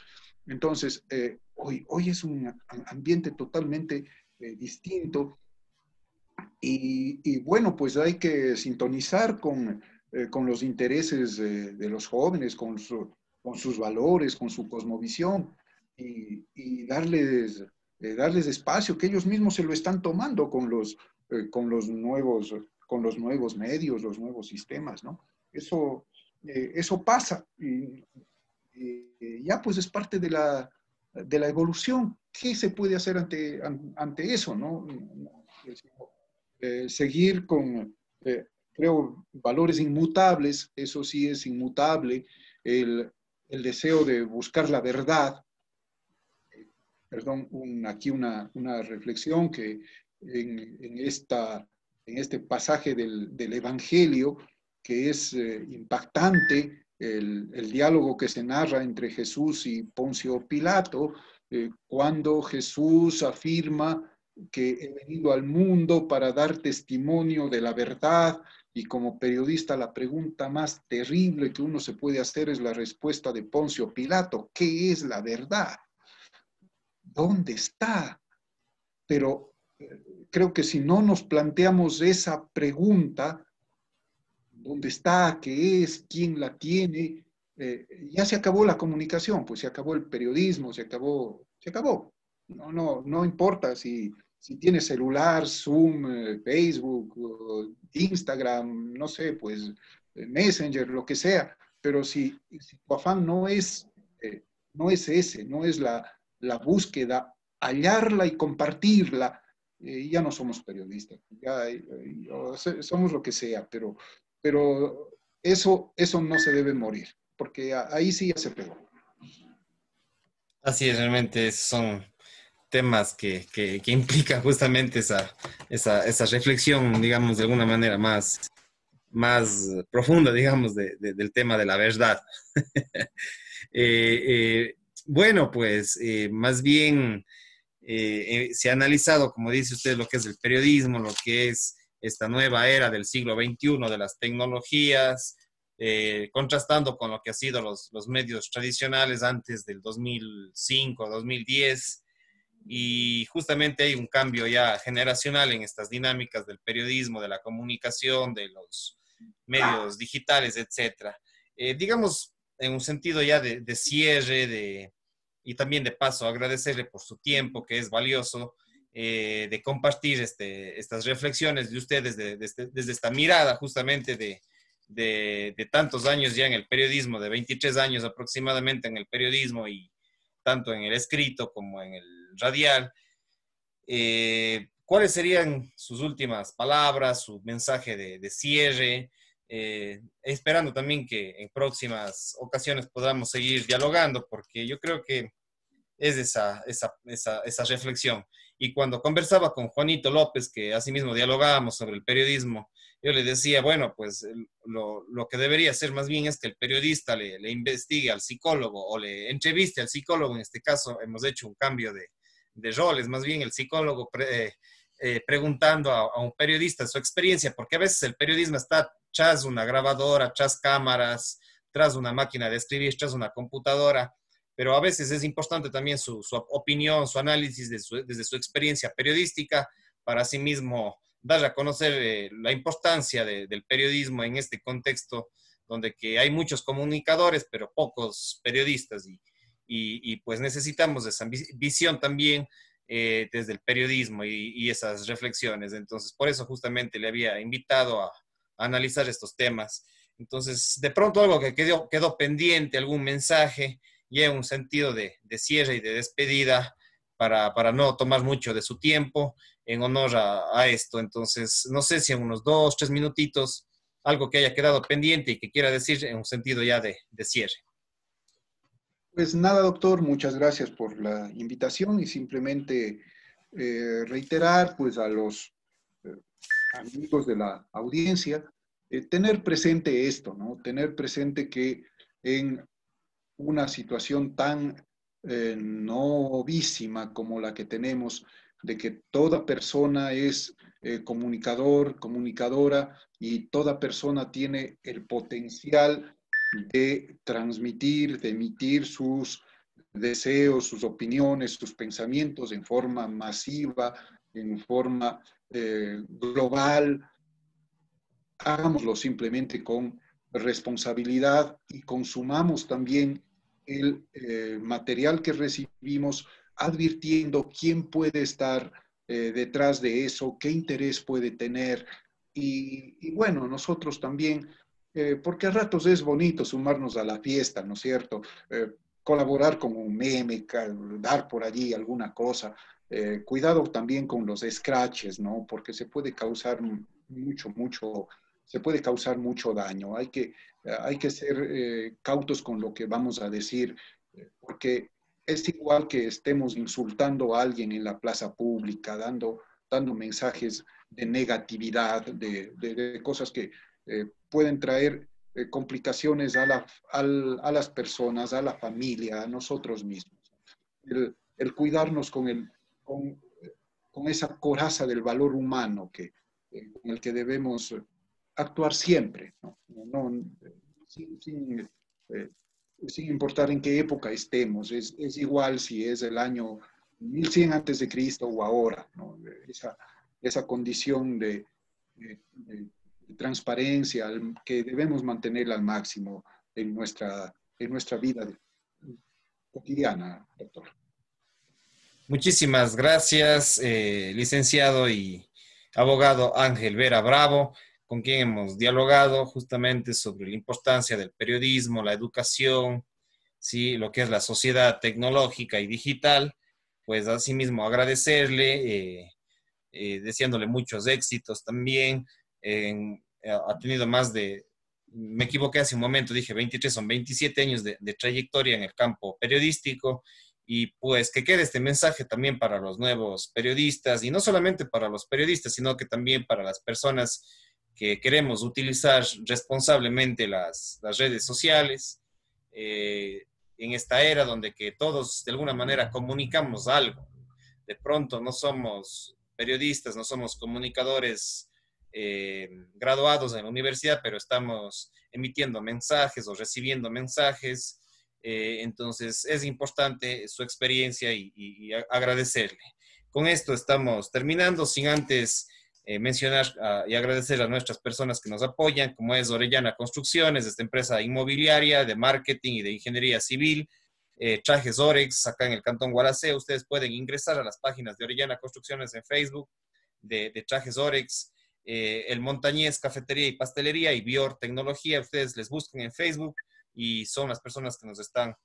Entonces, eh, hoy, hoy es un ambiente totalmente eh, distinto. Y, y bueno, pues hay que sintonizar con, eh, con los intereses eh, de los jóvenes, con, su, con sus valores, con su cosmovisión. Y, y darles, eh, darles espacio, que ellos mismos se lo están tomando con los, eh, con los, nuevos, con los nuevos medios, los nuevos sistemas, ¿no? Eso, eh, eso pasa. Y, y ya pues es parte de la, de la evolución. ¿Qué se puede hacer ante, ante eso, no? Eh, seguir con, eh, creo, valores inmutables. Eso sí es inmutable. El, el deseo de buscar la verdad. Perdón, un, aquí una, una reflexión que en, en, esta, en este pasaje del, del Evangelio, que es eh, impactante, el, el diálogo que se narra entre Jesús y Poncio Pilato, eh, cuando Jesús afirma que he venido al mundo para dar testimonio de la verdad, y como periodista la pregunta más terrible que uno se puede hacer es la respuesta de Poncio Pilato: ¿qué es la verdad? ¿Dónde está? Pero creo que si no nos planteamos esa pregunta, ¿dónde está? ¿Qué es? ¿Quién la tiene? Eh, ya se acabó la comunicación, pues se acabó el periodismo, se acabó, se acabó. No, no, no importa si, si tienes celular, Zoom, eh, Facebook, eh, Instagram, no sé, pues eh, Messenger, lo que sea. Pero si, si tu afán no es, eh, no es ese, no es la, la búsqueda, hallarla y compartirla, eh, ya no somos periodistas, ya, eh, eh, somos lo que sea, pero, pero eso, eso no se debe morir, porque ahí sí ya se pegó. Así es, realmente son temas que, que, que implican justamente esa, esa, esa reflexión, digamos, de alguna manera más, más profunda, digamos, de, de, del tema de la verdad. eh, eh, bueno, pues, eh, más bien eh, eh, se ha analizado, como dice usted, lo que es el periodismo, lo que es esta nueva era del siglo veintiuno, de las tecnologías, eh, contrastando con lo que ha sido los, los medios tradicionales antes del dos mil cinco, dos mil diez, y justamente hay un cambio ya generacional en estas dinámicas del periodismo, de la comunicación, de los medios digitales, etcétera. Eh, digamos, en un sentido ya de, de cierre, de, y también de paso agradecerle por su tiempo, que es valioso, eh, de compartir este, estas reflexiones de ustedes de, de, de, desde esta mirada justamente de, de, de tantos años ya en el periodismo, de veintitrés años aproximadamente en el periodismo, y tanto en el escrito como en el radial. Eh, ¿Cuáles serían sus últimas palabras, su mensaje de, de cierre? Eh, esperando también que en próximas ocasiones podamos seguir dialogando, porque yo creo que es esa, esa, esa, esa reflexión. Y cuando conversaba con Juanito López, que asimismo dialogábamos sobre el periodismo, yo le decía, bueno, pues lo, lo que debería hacer más bien es que el periodista le, le investigue al psicólogo o le entreviste al psicólogo. En este caso hemos hecho un cambio de, de roles, más bien el psicólogo pre, eh, preguntando a, a un periodista su experiencia, porque a veces el periodismo está tras una grabadora, tras cámaras, tras una máquina de escribir, tras una computadora, pero a veces es importante también su, su opinión, su análisis de su, desde su experiencia periodística, para asimismo dar a conocer eh, la importancia de, del periodismo en este contexto donde que hay muchos comunicadores pero pocos periodistas, y, y, y pues necesitamos esa visión también eh, desde el periodismo y, y esas reflexiones. Entonces por eso justamente le había invitado a, a analizar estos temas. Entonces de pronto algo que quedó, quedó pendiente, algún mensaje y en un sentido de, de cierre y de despedida, para, para no tomar mucho de su tiempo en honor a, a esto. Entonces, no sé si en unos dos, tres minutitos, algo que haya quedado pendiente y que quiera decir en un sentido ya de, de cierre. Pues nada, doctor, muchas gracias por la invitación, y simplemente eh, reiterar pues a los eh, amigos de la audiencia, eh, tener presente esto, ¿no? Tener presente que en una situación tan eh, novísima como la que tenemos, de que toda persona es eh, comunicador, comunicadora, y toda persona tiene el potencial de transmitir, de emitir sus deseos, sus opiniones, sus pensamientos en forma masiva, en forma eh, global. Hagámoslo simplemente con responsabilidad y consumamos también el eh, material que recibimos, advirtiendo quién puede estar eh, detrás de eso, qué interés puede tener. Y, y bueno, nosotros también, eh, porque a ratos es bonito sumarnos a la fiesta, ¿no es cierto? Eh, colaborar con un meme, dar por allí alguna cosa. Eh, cuidado también con los scratches, ¿no? Porque se puede causar mucho, mucho, se puede causar mucho daño. Hay que, hay que ser eh, cautos con lo que vamos a decir, eh, porque es igual que estemos insultando a alguien en la plaza pública, dando, dando mensajes de negatividad, de, de, de cosas que eh, pueden traer eh, complicaciones a, la, al, a las personas, a la familia, a nosotros mismos. El, el cuidarnos con, el, con, con esa coraza del valor humano que, eh, con el que debemos actuar siempre, ¿no? No, sin, sin, eh, sin importar en qué época estemos. Es, es igual si es el año mil cien antes de Cristo o ahora, ¿no? Esa, esa condición de, de, de transparencia que debemos mantener al máximo en nuestra, en nuestra vida cotidiana, doctor. Muchísimas gracias, eh, licenciado y abogado Ángel Vera Bravo, con quien hemos dialogado justamente sobre la importancia del periodismo, la educación, ¿sí? Lo que es la sociedad tecnológica y digital. Pues asimismo agradecerle, eh, eh, deseándole muchos éxitos también. Eh, ha tenido más de, me equivoqué hace un momento, dije veintitrés, son veintisiete años de, de trayectoria en el campo periodístico. Y pues que quede este mensaje también para los nuevos periodistas, y no solamente para los periodistas, sino que también para las personas que queremos utilizar responsablemente las, las redes sociales, eh, en esta era donde que todos de alguna manera comunicamos algo. De pronto no somos periodistas, no somos comunicadores eh, graduados en la universidad, pero estamos emitiendo mensajes o recibiendo mensajes. Eh, entonces es importante su experiencia y, y, y agradecerle. Con esto estamos terminando, sin antes... Eh, mencionar uh, y agradecer a nuestras personas que nos apoyan, como es Orellana Construcciones, esta empresa inmobiliaria de marketing y de ingeniería civil, eh, Trajes OREX, acá en el Cantón Gualaceo. Ustedes pueden ingresar a las páginas de Orellana Construcciones en Facebook, de, de Trajes OREX, eh, El Montañés, Cafetería y Pastelería, y Bior Tecnología. Ustedes les buscan en Facebook y son las personas que nos están,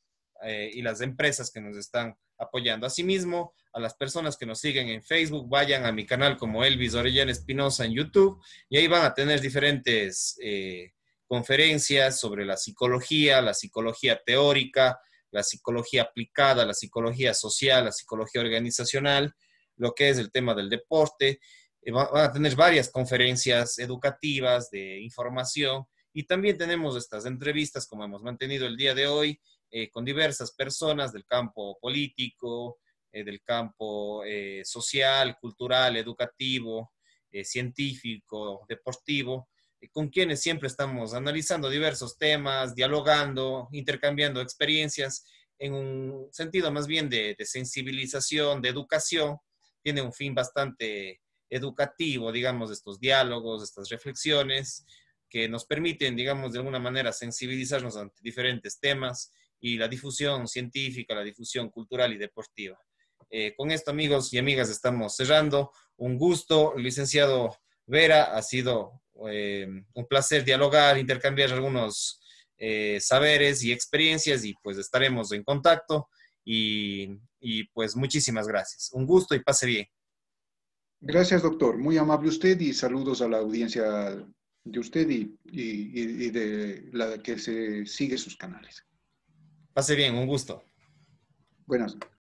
eh, y las empresas que nos están apoyando. Asimismo, a las personas que nos siguen en Facebook, vayan a mi canal como Elvis Orellana Espinoza en YouTube, y ahí van a tener diferentes eh, conferencias sobre la psicología, la psicología teórica, la psicología aplicada, la psicología social, la psicología organizacional, lo que es el tema del deporte. Eh, van a tener varias conferencias educativas de información, y también tenemos estas entrevistas como hemos mantenido el día de hoy, Eh, con diversas personas del campo político, eh, del campo eh, social, cultural, educativo, eh, científico, deportivo, eh, con quienes siempre estamos analizando diversos temas, dialogando, intercambiando experiencias en un sentido más bien de, de sensibilización, de educación. Tiene un fin bastante educativo, digamos, estos diálogos, estas reflexiones que nos permiten, digamos, de alguna manera sensibilizarnos ante diferentes temas y la difusión científica, la difusión cultural y deportiva. Eh, con esto, amigos y amigas, estamos cerrando. Un gusto, licenciado Vera, ha sido eh, un placer dialogar, intercambiar algunos eh, saberes y experiencias, y pues estaremos en contacto, y, y pues muchísimas gracias. Un gusto y pase bien. Gracias, doctor. Muy amable usted, y saludos a la audiencia de usted y, y, y de la que se sigue sus canales. Pase bien, un gusto. Buenas.